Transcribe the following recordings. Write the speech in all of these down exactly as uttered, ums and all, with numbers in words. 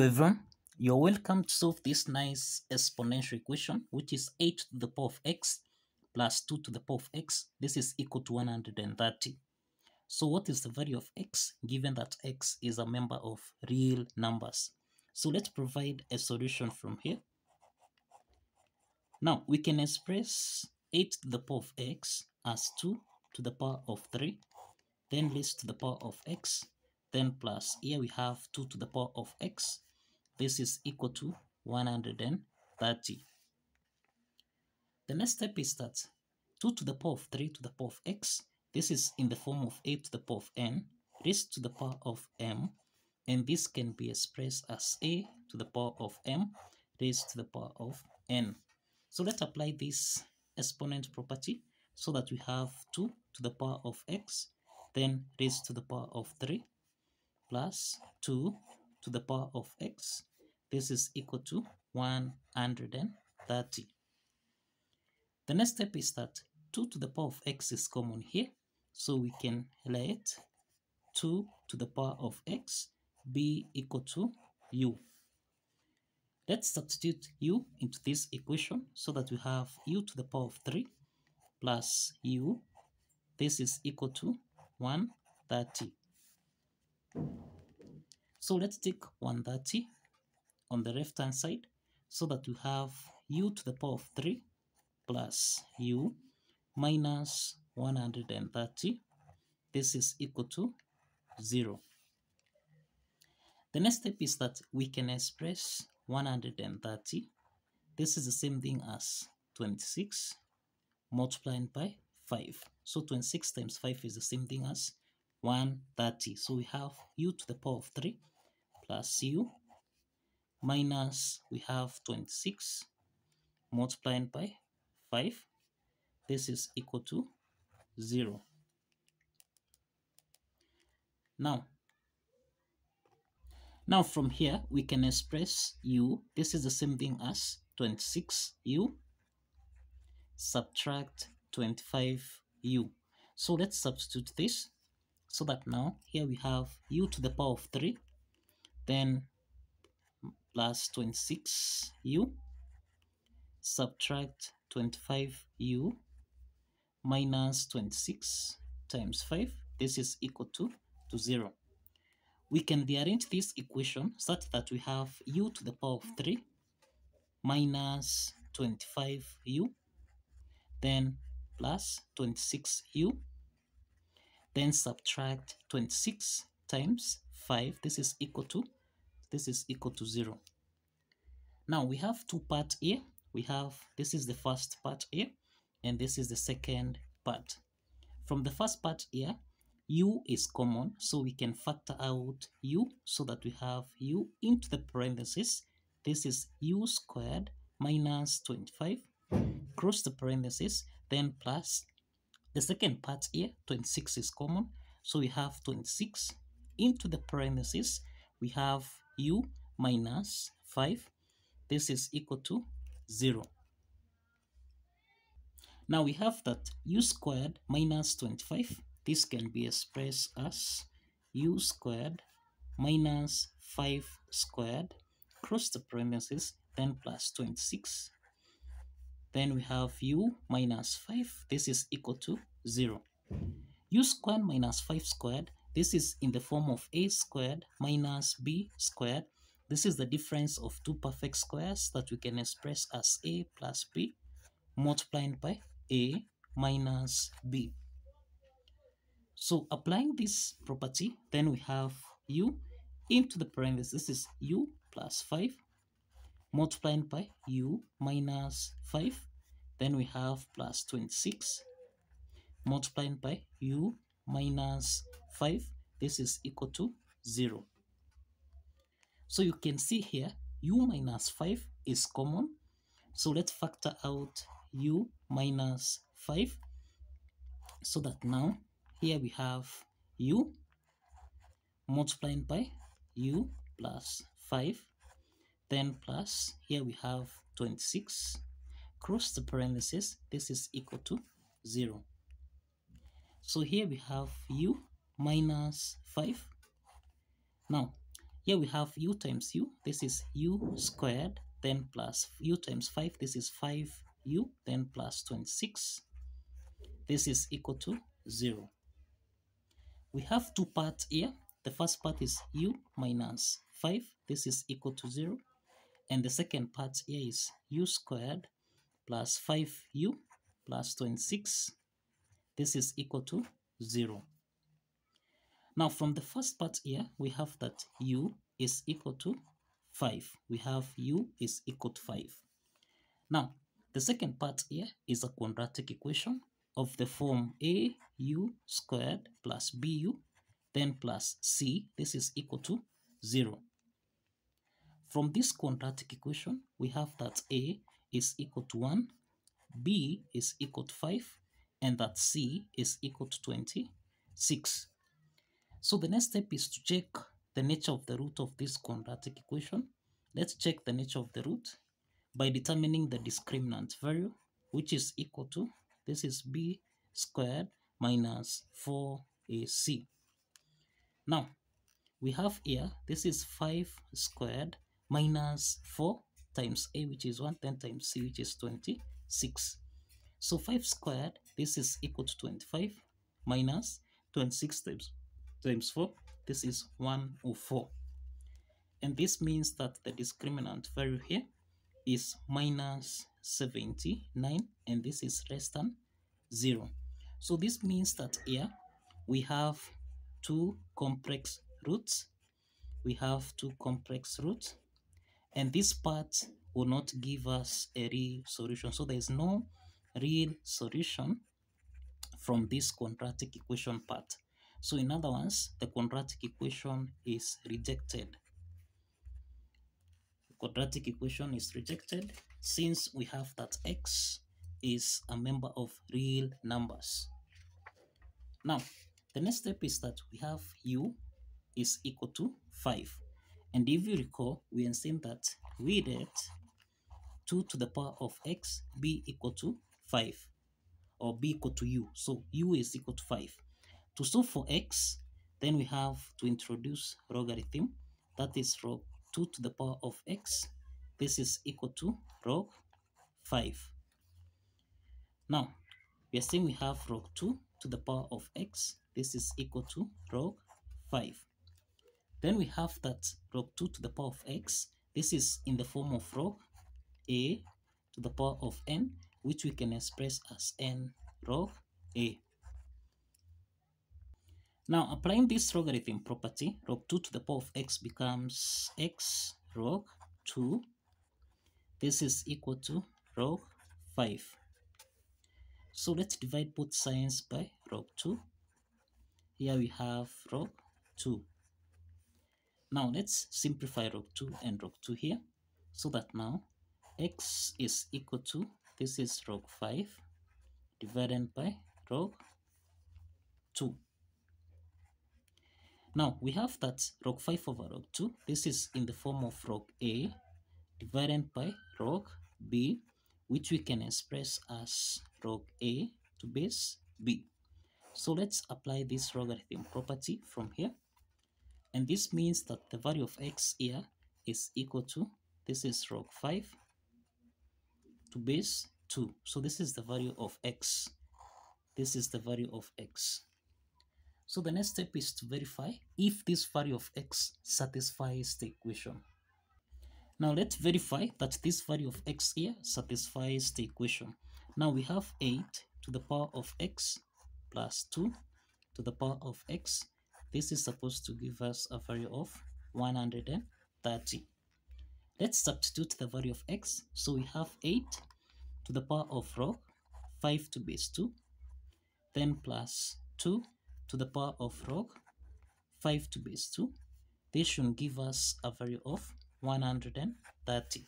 However, you're welcome to solve this nice exponential equation, which is eight to the power of x plus two to the power of x. This is equal to one hundred thirty. So what is the value of x, given that x is a member of real numbers? So let's provide a solution from here. Now, we can express eight to the power of x as two to the power of three, then raised to the power of x, then plus, here we have two to the power of x. This is equal to one hundred thirty. The next step is that two to the power of three to the power of x, this is in the form of a to the power of n, raised to the power of m, and this can be expressed as a to the power of m raised to the power of n. So let's apply this exponent property so that we have two to the power of x, then raised to the power of three, plus two to the power of x. This is equal to one hundred thirty. The next step is that two to the power of x is common here, so we can let two to the power of x be equal to u. Let's substitute u into this equation so that we have u to the power of three plus u. This is equal to one hundred thirty. So let's take one hundred thirty on the left hand side so that we have u to the power of three plus u minus one hundred thirty. This is equal to zero. The next step is that we can express one hundred thirty. This is the same thing as twenty-six multiplying by five. So twenty-six times five is the same thing as one hundred thirty. So we have u to the power of three plus u minus, we have twenty-six multiplying by five. This is equal to zero. Now, Now from here, we can express u. This is the same thing as twenty-six u subtract twenty-five u. So let's substitute this so that now here we have u to the power of three, then plus twenty-six u subtract twenty-five u minus twenty-six times five. This is equal to, to zero. We can rearrange this equation such that we have u to the power of three minus twenty-five u, then plus twenty-six u, then subtract twenty-six times five. This is equal to, this is equal to zero. Now we have two parts here. We have, this is the first part here, and this is the second part. From the first part here, u is common, so we can factor out u so that we have u into the parentheses. This is u squared minus twenty-five, cross the parentheses, then plus the second part here, twenty-six is common, so we have twenty-six into the parentheses, we have u minus five. This is equal to zero. Now we have that u squared minus twenty-five. This can be expressed as u squared minus five squared, cross the parentheses, then plus twenty-six. Then we have u minus five. This is equal to zero. U squared minus five squared. This is in the form of a squared minus b squared. This is the difference of two perfect squares that we can express as a plus b multiplying by a minus b. So applying this property, then we have u into the parentheses, this is u plus five, multiplying by u minus five, then we have plus twenty-six, multiplying by u minus five, this is equal to zero. So you can see here, u minus five is common, so let's factor out u minus five, so that now, here we have u multiplying by u plus five, then plus here we have twenty-six, cross the parentheses, this is equal to zero. So here we have u minus five. Now Here we have u times u, this is u squared, then plus u times five, this is five u, then plus twenty-six, this is equal to zero. We have two parts here. The first part is u minus five, this is equal to zero, and the second part here is u squared plus five u plus twenty-six, this is equal to zero. Now from the first part here, we have that u is equal to five. We have u is equal to five. Now the second part here is a quadratic equation of the form a u squared plus b u, then plus c, this is equal to zero. From this quadratic equation, we have that a is equal to one, b is equal to five, and that c is equal to twenty-six. So the next step is to check the nature of the root of this quadratic equation. Let's check the nature of the root by determining the discriminant value, which is equal to, this is b squared minus four a c. Now, we have here, this is five squared minus four times a, which is one, ten times c, which is twenty-six. So five squared, this is equal to twenty-five minus twenty-six times times four, this is one hundred four, and this means that the discriminant value here is minus seventy-nine, and this is less than zero. So this means that here we have two complex roots, we have two complex roots, and this part will not give us a real solution. So there is no real solution from this quadratic equation part. So in other words, the quadratic equation is rejected. The quadratic equation is rejected since we have that x is a member of real numbers. Now, the next step is that we have u is equal to five. And if you recall, we have seen that we read two to the power of x, b equal to five, or b equal to u. So u is equal to five. To solve for x, then we have to introduce logarithm, that is log two to the power of x, this is equal to log five. Now, we are saying we have log two to the power of x, this is equal to log five. Then we have that log two to the power of x, this is in the form of log a to the power of n, which we can express as n log a. Now, applying this logarithm property, log two to the power of x becomes x log two. This is equal to log five. So let's divide both sides by log two. Here we have log two. Now let's simplify log two and log two here, so that now x is equal to, this is log five divided by log two. Now, we have that log five over log two. This is in the form of log a divided by log b, which we can express as log a to base b. So let's apply this logarithm property from here. And this means that the value of x here is equal to, this is log five to base two. So this is the value of x. This is the value of x. So the next step is to verify if this value of x satisfies the equation. Now let's verify that this value of x here satisfies the equation. Now we have eight to the power of x plus two to the power of x. This is supposed to give us a value of one hundred thirty. Let's substitute the value of x. So we have eight to the power of log five to base two, then plus two to the power of log five to base two. This should give us a value of one hundred thirty.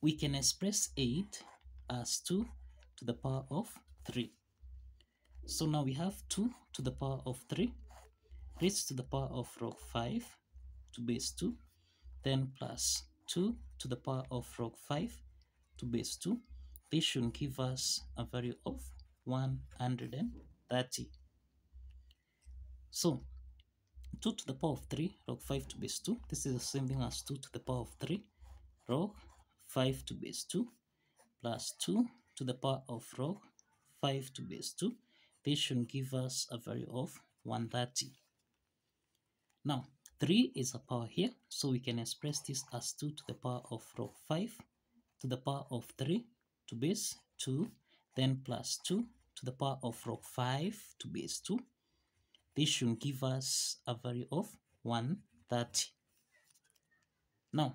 We can express eight as two to the power of three. So now we have two to the power of three raised to the power of log five to base two, then plus two to the power of log five to base two. This should give us a value of one hundred thirty. So two to the power of three, log five to base two. This is the same thing as two to the power of three, log five to base two, plus two to the power of log five to base two. This should give us a value of one hundred thirty. Now, three is a power here, so we can express this as two to the power of log five to the power of three to base two, then plus two to the power of log five to base two. This should give us a value of one hundred thirty. Now,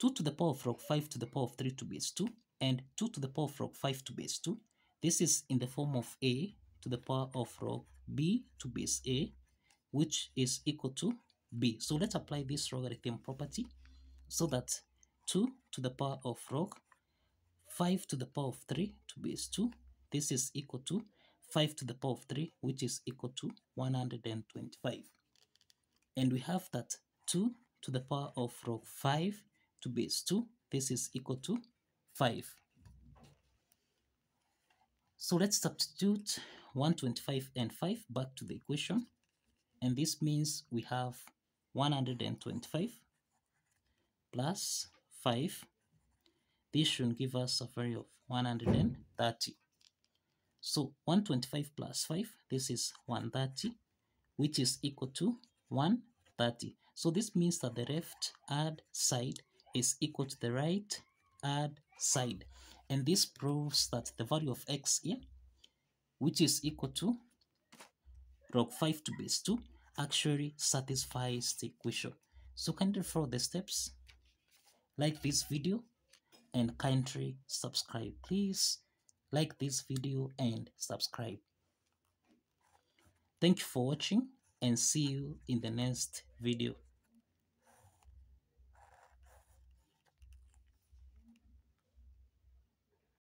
two to the power of log five to the power of three to base two and two to the power of log five to base two. This is in the form of a to the power of log b to base a, which is equal to b. So let's apply this logarithm property so that two to the power of log five to the power of three to base two, this is equal to five to the power of three, which is equal to one hundred twenty-five. And we have that two to the power of log five to base two, this is equal to five. So let's substitute one hundred twenty-five and five back to the equation. And this means we have one hundred twenty-five plus five. This should give us a value of one hundred thirty. So one hundred twenty-five plus five, this is one hundred thirty, which is equal to one hundred thirty. So this means that the left hand side is equal to the right hand side. And this proves that the value of x here, which is equal to log five to base two, actually satisfies the equation. So kindly follow the steps, like this video, and kindly subscribe. Please like this video and subscribe. Thank you for watching, and see you in the next video.